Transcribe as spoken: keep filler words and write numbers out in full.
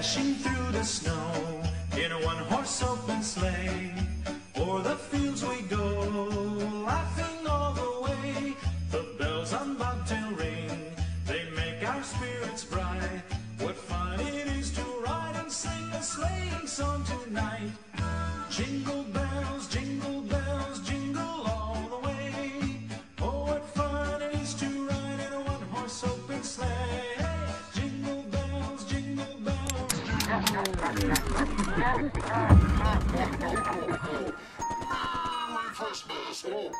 dashing through the snow in a one-horse open sleigh. O'er the fields we go, laughing all the way. The bells on Bobtail ring, they make our spirits bright. What fun it is to ride and sing a sleighing song tonight. Jingle bells, jingle bells, jingle all the way. Oh, what fun it is to ride in a one-horse open sleigh. Jingle bells, jingle bells, jingle bells. Merry Christmas!